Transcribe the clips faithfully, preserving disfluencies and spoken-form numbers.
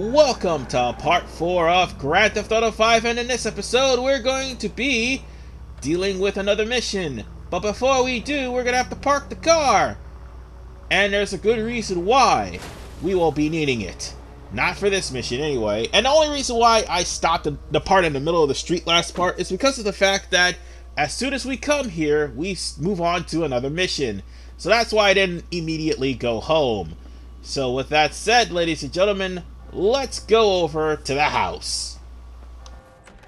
Welcome to part four of Grand Theft Auto five, and in this episode we're going to be dealing with another mission. But before we do, we're gonna have to park the car, and there's a good reason why we will be needing it. Not for this mission anyway. And the only reason why I stopped the, the part in the middle of the street last part is because of the fact that as soon as we come here, we move on to another mission. So that's why I didn't immediately go home. So with that said, ladies and gentlemen, let's go over to the house.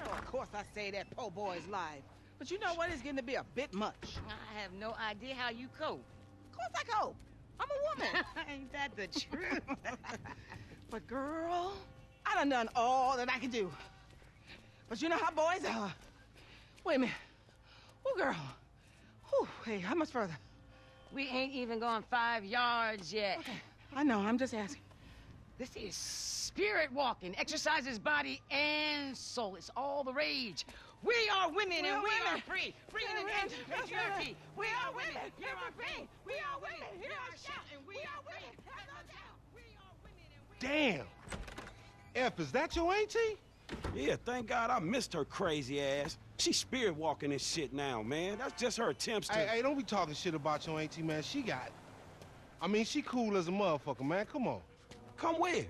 Oh, of course I say that po' boy is live. But you know what? It's getting to be a bit much. I have no idea how you cope. Of course I cope. I'm a woman. Ain't that the truth? But girl, I done done all that I could do. But you know how boys are. Wait a minute. Oh, girl. Oh, hey, how much further? We ain't even gone five yards yet. Okay. I know, I'm just asking. This is spirit walking. Exercises body and soul. It's all the rage. We are women, we and are we women. Are free. Free in the end of patriarchy. We are women. Here are free. We are women. Here are shout. And we are women. Damn! F, is that your auntie? Yeah, thank God I missed her crazy ass. She's spirit walking and shit now, man. That's just her attempts to... Hey, hey, don't be talking shit about your auntie, man. She got... I mean, she cool as a motherfucker, man. Come on. Come where?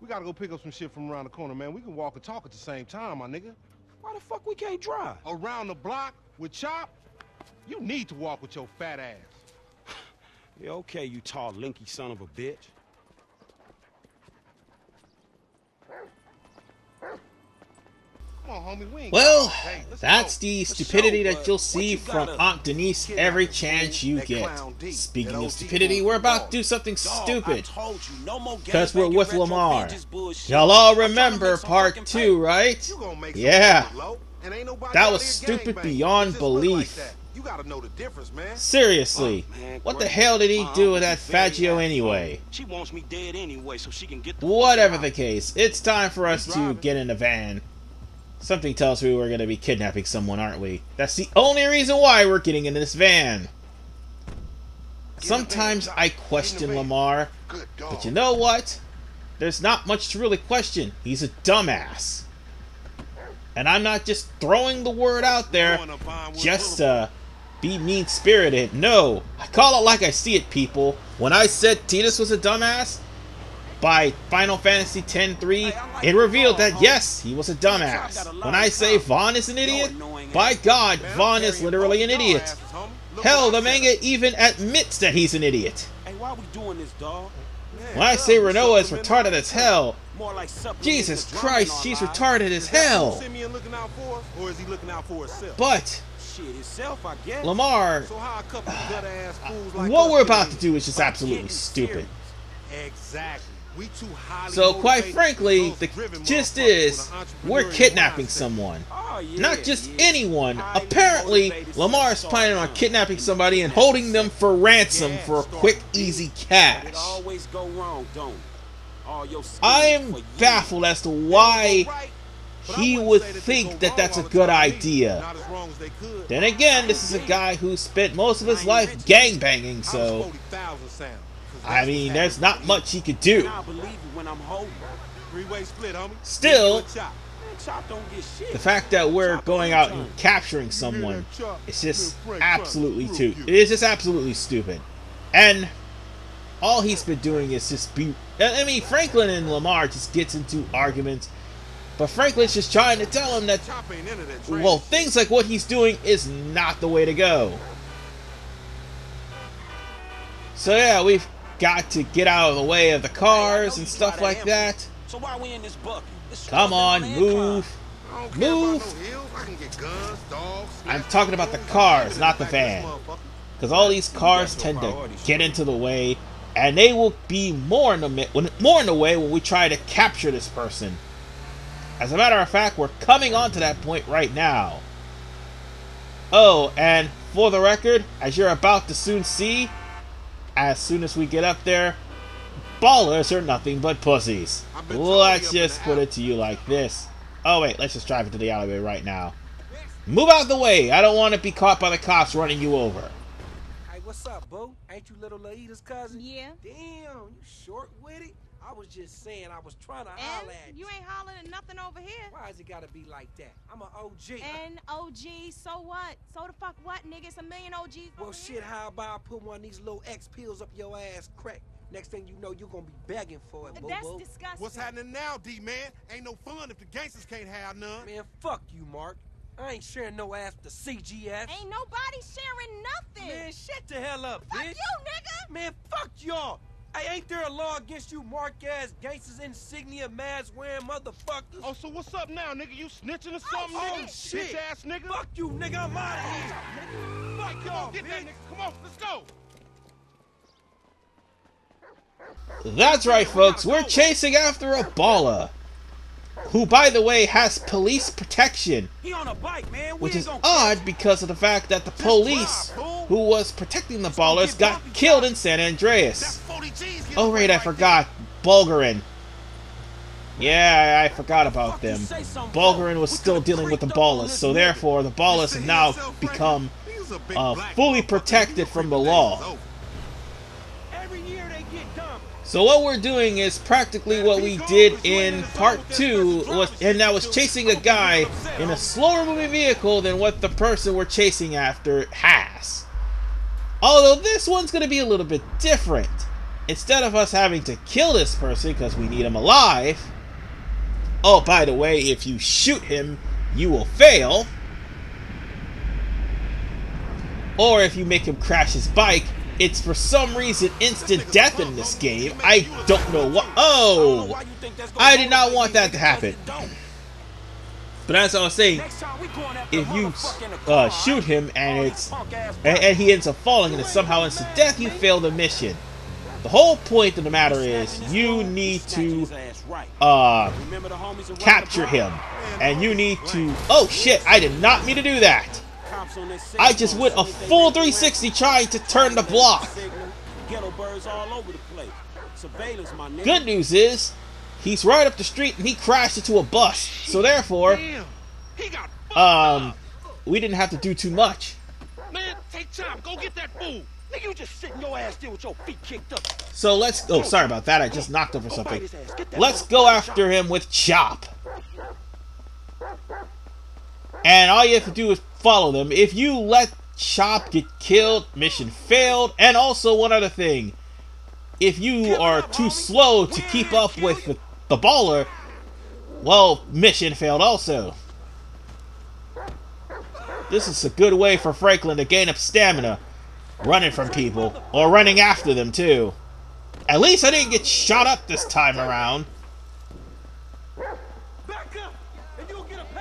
We gotta go pick up some shit from around the corner, man. We can walk and talk at the same time, my nigga. Why the fuck we can't drive? Around the block with Chop? You need to walk with your fat ass. Yeah, okay, you tall, lanky son of a bitch. Well, that's the stupidity that you'll see from Aunt Denise every chance you get. Speaking of stupidity, we're about to do something stupid, because we're with Lamar. Y'all all remember part two, right? Yeah, that was stupid beyond belief. Seriously, what the hell did he do with that Faggio anyway? Whatever the case, it's time for us to get in the van. Something tells me we're going to be kidnapping someone, aren't we? That's the only reason why we're getting into this van. Sometimes I question Lamar, but you know what? There's not much to really question. He's a dumbass. And I'm not just throwing the word out there just to uh, be mean-spirited. No, I call it like I see it, people. When I said Titus was a dumbass, by Final Fantasy X three, hey, like it revealed call, that, huh? Yes, he was a dumbass. When I say Vaughn is an idiot, by God, man, Vaughn is literally an idiot. Ass, hell, the manga even admits that he's an idiot. Hey, why we doing this, dog? Man, when I say Renoa is retarded as hell, like Jesus Christ, she's retarded as hell. But Lamar, what we're about to do is just absolutely stupid. Exactly. So quite frankly, the gist is, we're kidnapping someone. Not just anyone. Apparently, Lamar is planning on kidnapping somebody and holding them for ransom for a quick, easy cash. I am baffled as to why he would think that that's a good idea. Then again, this is a guy who spent most of his life gangbanging, so... I mean, there's not much he could do. Still, the fact that we're going out and capturing someone is just absolutely too. It is just absolutely stupid. And all he's been doing is just be. I mean, Franklin and Lamar just gets into arguments, but Franklin's just trying to tell him that, well, things like what he's doing is not the way to go. So yeah, we've got to get out of the way of the cars and stuff like that. Come on, move. Move. I'm talking about the cars, not the van. Because all these cars tend to get into the way, and they will be more in the, more in the way when we try to capture this person. As a matter of fact, we're coming on to that point right now. Oh, and for the record, as you're about to soon see... As soon as we get up there, ballers are nothing but pussies. Let's just put it to you like this. Oh wait, let's just drive into the alleyway right now. Move out of the way. I don't want to be caught by the cops running you over. Hey, what's up, boo? Ain't you little Laita's cousin? Yeah. Damn, you short-witted. I I was just saying I was trying to and holler at you. You ain't hollering at nothing over here. Why has it gotta be like that? I'm an O G. An O G, so what? So the fuck what, nigga? It's a million O Gs. Well, shit, here. How about I put one of these little X pills up your ass crack? Next thing you know, you're gonna be begging for it, boo-boo. That's disgusting. What's happening now, D-man? Ain't no fun if the gangsters can't have none. Man, fuck you, Mark. I ain't sharing no ass to C G S. Ain't nobody sharing nothing. Man, shut the hell up, fuck bitch. Fuck you, nigga. Man, fuck y'all. Hey, ain't there a law against you mark-ass gangsters, insignia, mask-wearing motherfuckers? Oh, so what's up now, nigga? You snitching or something, oh, nigga? Oh, shit. Bitch-ass nigga. Fuck you, nigga. I'm out of here. Nigga. Fuck y'all, come on, get bitch. That, nigga. Come on, let's go. That's right, folks. We're chasing after a baller, who, by the way, has police protection, which is odd because of the fact that the police who was protecting the ballers got killed in San Andreas. Oh, right, I forgot. Bulgarin. Yeah, I forgot about them. Bulgarin was still dealing with the ballers, so therefore the ballers have now become uh, fully protected from the law. So what we're doing is practically what we did in part two, was, and that was chasing a guy in a slower moving vehicle than what the person we're chasing after has. Although this one's going to be a little bit different. Instead of us having to kill this person because we need him alive, oh, by the way, if you shoot him, you will fail. Or if you make him crash his bike, it's for some reason instant death in this game. I don't know what. Oh! I did not want that to happen. But as I was saying, if you uh, shoot him and it's and, and he ends up falling and it's somehow instant death, you fail the mission. The whole point of the matter is you need to uh, capture him. And you need to... Oh shit, I did not mean to do that. I just went a full three sixty trying to turn the block. Good news is, he's right up the street and he crashed into a bus. So therefore, um, we didn't have to do too much. Man, take time. Go get that fool. Nigga, you just sitting your ass there with your feet kicked up. So let's... Oh, sorry about that. I just knocked over something. Let's go after him with Chop. And all you have to do is follow them. If you let Chop get killed, mission failed. And also one other thing, if you are too slow to keep up with the, the baller, well, mission failed also. This is a good way for Franklin to gain up stamina, running from people, or running after them too. At least I didn't get shot up this time around.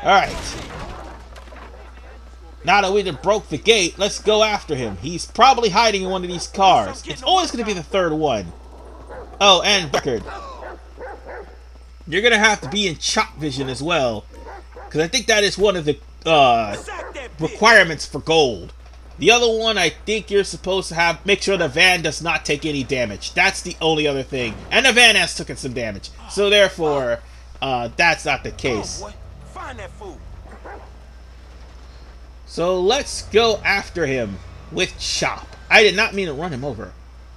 Alright. Now that we just broke the gate, let's go after him. He's probably hiding in one of these cars. It's always going to be the third one. Oh, and record. You're going to have to be in Chop vision as well, because I think that is one of the uh, requirements for gold. The other one, I think you're supposed to have... Make sure the van does not take any damage. That's the only other thing. And the van has taken some damage. So therefore, uh, that's not the case. Find that fool. So let's go after him with Chop. I did not mean to run him over.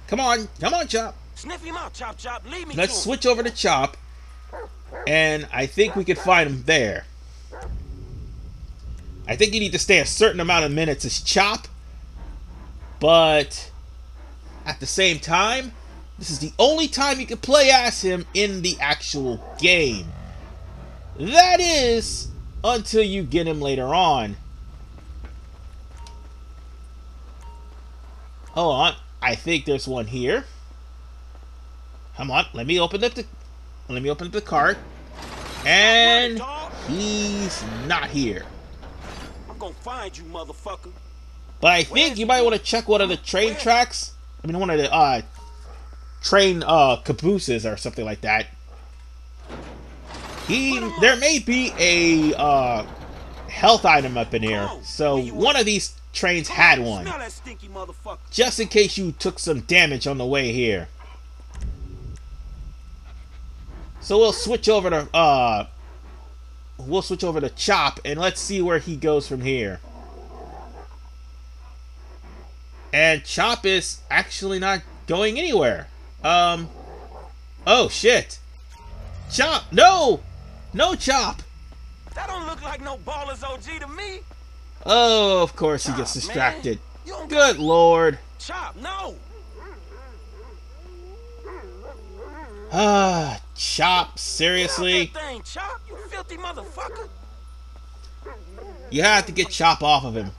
Come on, come on, Chop. Sniff him out, Chop, Chop. Leave me. Let's switch over to Chop, and I think we could find him there. I think you need to stay a certain amount of minutes as Chop, but at the same time, this is the only time you can play as him in the actual game. That is until you get him later on. Hold on, I think there's one here. Come on, let me open up the, let me open up the cart, and he's not here. I'm gonna find you, motherfucker. But I think you might want to check one of the train tracks. I mean, one of the uh, train uh, cabooses or something like that. He, there may be a uh, health item up in here, so one of these trains had one, just in case you took some damage on the way here. So we'll switch over to uh, we'll switch over to Chop, and let's see where he goes from here. And Chop is actually not going anywhere. Um, Oh shit! Chop! No! No Chop! That don't look like no Ballas O G to me. Oh, of course he gets distracted. Chop, Good lord! Chop! No! Ah, Chop! Seriously? Get out that thing, Chop, you filthy motherfucker! You have to get Chop off of him.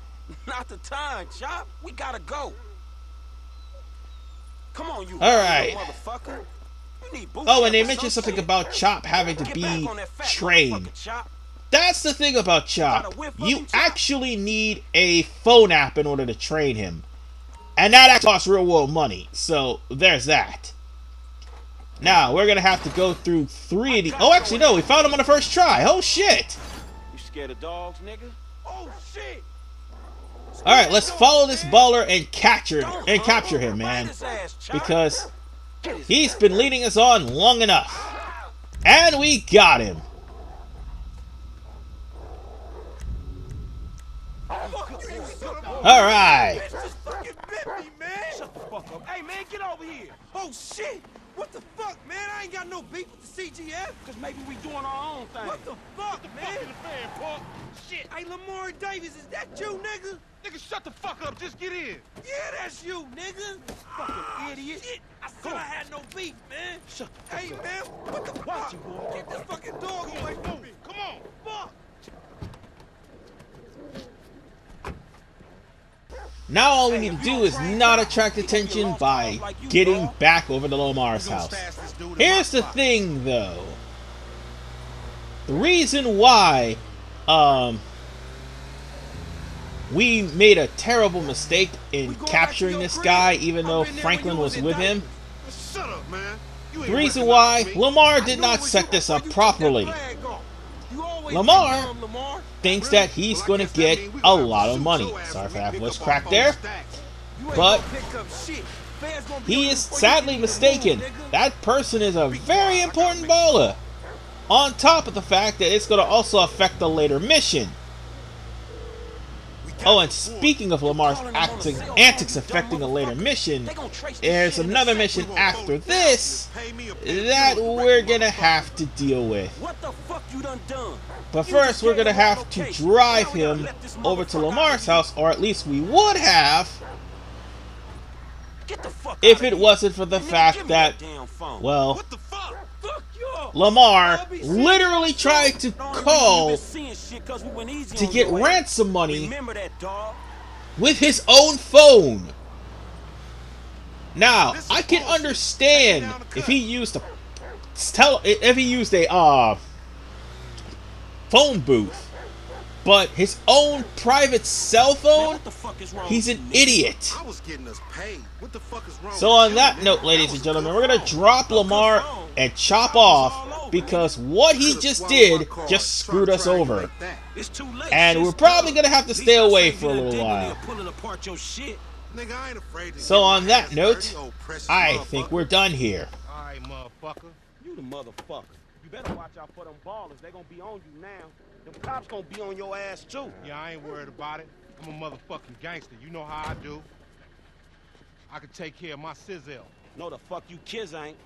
Not the time, Chop. We gotta go. Come on, you All right. motherfucker. You need boots. Oh, and they mentioned something about Chop having to be trained. That's the thing about Chop. You actually need a phone app in order to train him. And that actually costs real world money. So, there's that. Now, we're gonna have to go through three of the... Oh, actually, no. We found him on the first try. Oh, shit. You scared of dogs, nigga? Oh, shit. Alright, let's follow this baller and capture and capture him, man. Because he's been leading us on long enough. And we got him. Alright. Hey man, get over here. Oh shit! What the fuck, man? I ain't got no beef with the C G F. Cause maybe we doing our own thing. What the fuck, man? What the fuck in the fan, punk? Shit. Hey, Lamar Davis, is that you, nigga? Nigga, shut the fuck up. Just get in. Yeah, that's you, nigga. Fucking idiot. Shit. I said I had no beef, man. Shut the fuck hey, up. Hey, man, what the fuck? You, boy. Get this fucking dog Come away from me. Come on. Fuck. Now all we need to do is not attract attention by getting back over to Lamar's house. Here's the thing, though. The reason why um, we made a terrible mistake in capturing this guy, even though Franklin was with him. The reason why Lamar did not set this up properly. Lamar thinks that he's going to get a lot of money. Sorry for that voice crack there. But he is sadly mistaken. That person is a very important baller. On top of the fact that it's going to also affect the later mission. Oh, and speaking of Lamar's acting, antics affecting a later mission, there's another mission after this that we're going to have to deal with. But first, we're going to have to drive him over to Lamar's house, or at least we would have, if it wasn't for the fact that, well, Lamar literally tried to call to get ransom money with his own phone. Now, I can understand if he used a tell if he used a uh, phone booth, but his own private cell phone, he's an idiot. So on that note, ladies and gentlemen, we're gonna drop Lamar and Chop off, because what he just did just screwed us over, and we're probably gonna have to stay away for a little while. So on that note, I think we're done here. You the motherfucker. You better watch out for them ballers. They gonna be on you now. Them cops gonna be on your ass too. Yeah, I ain't worried about it. I'm a motherfucking gangster. You know how I do. I can take care of my sizzle. No, the fuck you kids ain't.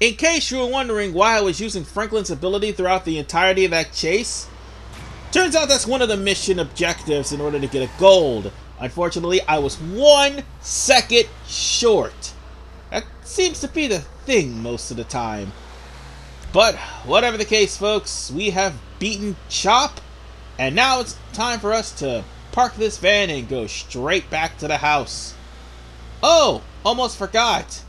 In case you were wondering why I was using Franklin's ability throughout the entirety of that chase, turns out that's one of the mission objectives in order to get a gold. Unfortunately, I was one second short. That seems to be the thing most of the time. But whatever the case, folks, we have beaten Chop, and now it's time for us to park this van and go straight back to the house. Oh, almost forgot.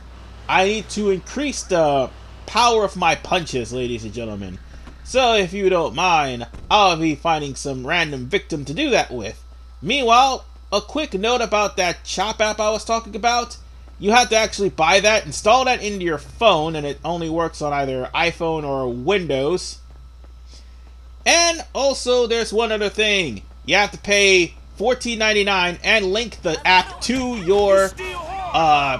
I need to increase the power of my punches, ladies and gentlemen. So if you don't mind, I'll be finding some random victim to do that with. Meanwhile, a quick note about that Chop app I was talking about. You have to actually buy that, install that into your phone, and it only works on either iPhone or Windows. And also, there's one other thing. You have to pay fourteen ninety-nine and link the app to your uh,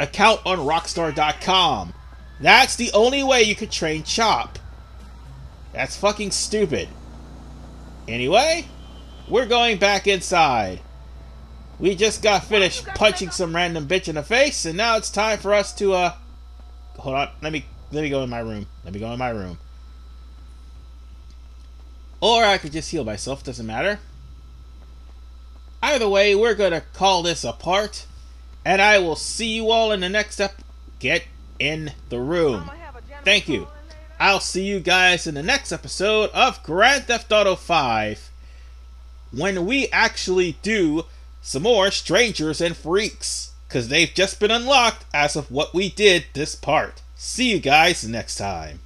account on rockstar dot com. That's the only way you could train Chop. That's fucking stupid. Anyway, we're going back inside. We just got finished punching some random bitch in the face, and now it's time for us to, uh... Hold on, let me, let me go in my room. Let me go in my room. Or I could just heal myself, doesn't matter. Either way, we're gonna call this a part, and I will see you all in the next ep- Get in the room. Thank you. I'll see you guys in the next episode of Grand Theft Auto five, when we actually do some more strangers and freaks, because they've just been unlocked as of what we did this part. See you guys next time.